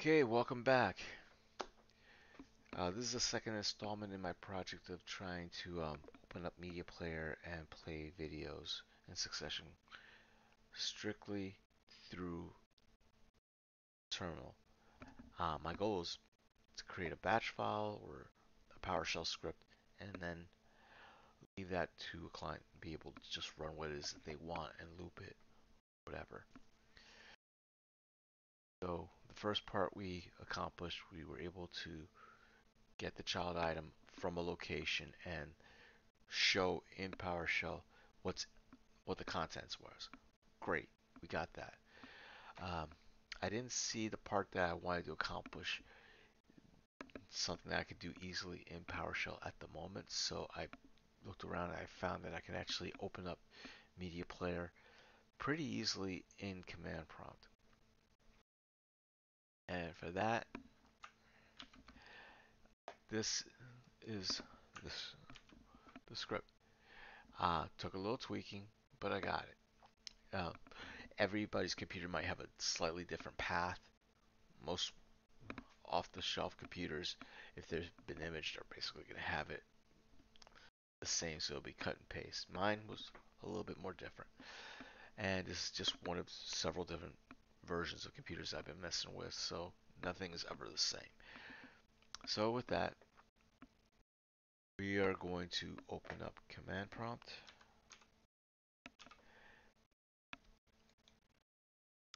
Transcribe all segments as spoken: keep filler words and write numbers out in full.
Okay, welcome back. Uh, this is the second installment in my project of trying to um, open up Media Player and play videos in succession strictly through terminal. Uh, my goal is to create a batch file or a PowerShell script and then leave that to a client and be able to just run what it is that they want and loop it, whatever. So the first part we accomplished, we were able to get the child item from a location and show in PowerShell what's what the contents was. Great, we got that. Um, I didn't see the part that I wanted to accomplish, something that I could do easily in PowerShell at the moment. So I looked around and I found that I can actually open up Media Player pretty easily in Command Prompt. And for that, this is this, the script. Uh, took a little tweaking, but I got it. Uh, everybody's computer might have a slightly different path. Most off-the-shelf computers, if they've been imaged, are basically going to have it the same, so it'll be cut and paste. Mine was a little bit more different. And this is just one of several different versions of computers I've been messing with, so nothing is ever the same. So with that, we are going to open up Command Prompt,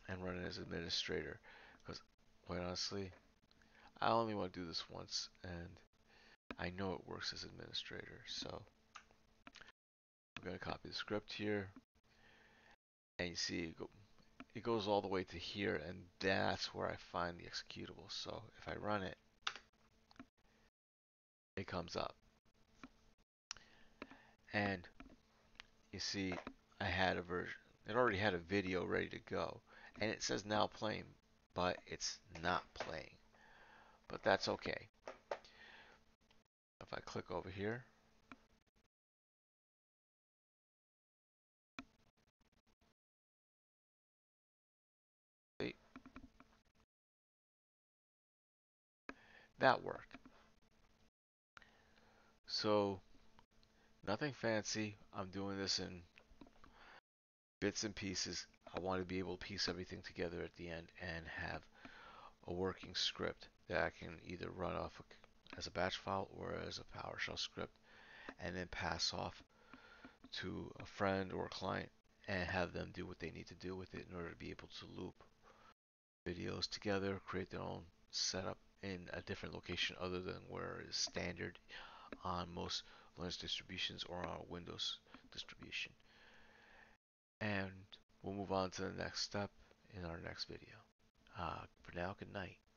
and run it as administrator, because quite honestly, I only want to do this once, and I know it works as administrator, so we're going to copy the script here, and you see it go It goes all the way to here, and that's where I find the executable. So if I run it, it comes up. And you see, I had a version, it already had a video ready to go. And it says now playing, but it's not playing. But that's okay. If I click over here, that worked. So nothing fancy. I'm doing this in bits and pieces. I want to be able to piece everything together at the end and have a working script that I can either run off as a batch file or as a PowerShell script and then pass off to a friend or a client and have them do what they need to do with it in order to be able to loop videos together, create their own setup in a different location other than where it is standard on most Linux distributions or on a Windows distribution. And we'll move on to the next step in our next video. Uh, for now, good night.